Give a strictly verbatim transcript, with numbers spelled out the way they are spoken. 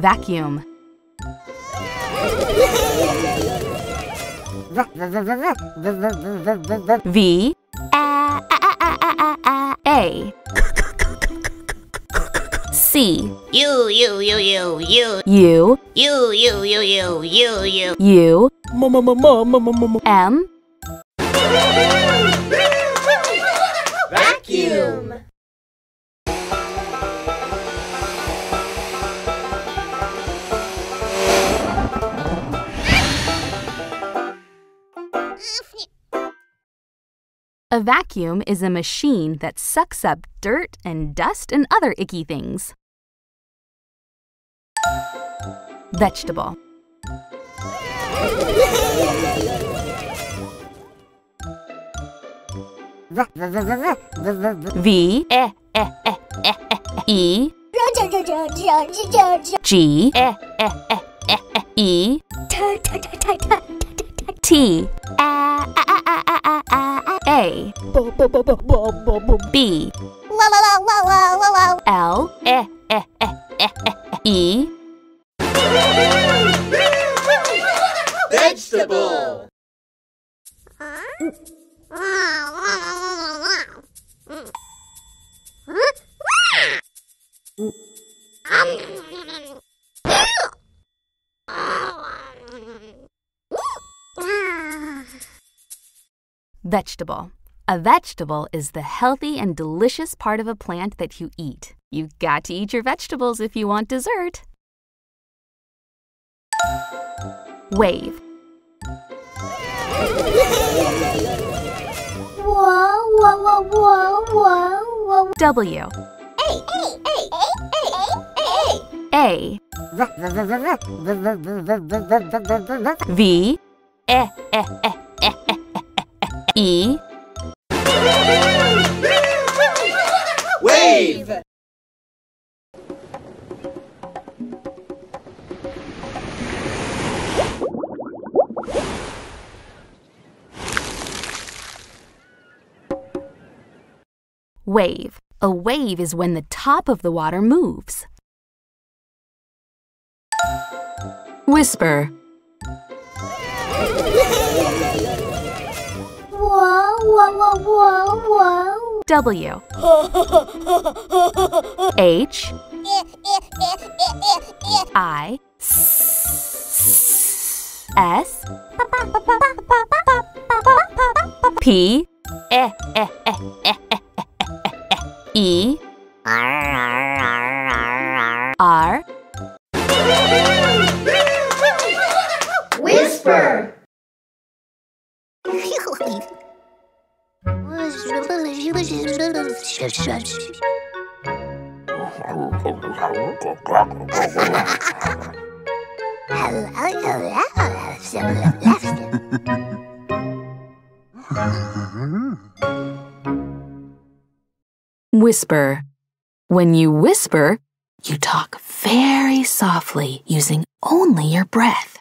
Vacuum. V. A. A. A. C. U. U. U. U. U. U. U. U. U. U. U. U. U. M. Vacuum. A vacuum is a machine that sucks up dirt and dust and other icky things. Vegetable. V. E. E. E. E. E. G. E. E. E. E. T. A. A. A. A. A. B. L. E. E. E. E. Vegetable. Vegetable. A vegetable is the healthy and delicious part of a plant that you eat. You've got to eat your vegetables if you want dessert. Wave. W. A. V. E. E. E. E. Wave. Wave. A wave is when the top of the water moves. Whisper. W. H. I. S. P. E. R. Whisper. Whisper. When you whisper, you talk very softly using only your breath.